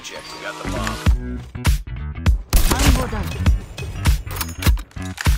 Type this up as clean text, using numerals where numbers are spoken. object. We got the bomb. I'm well done.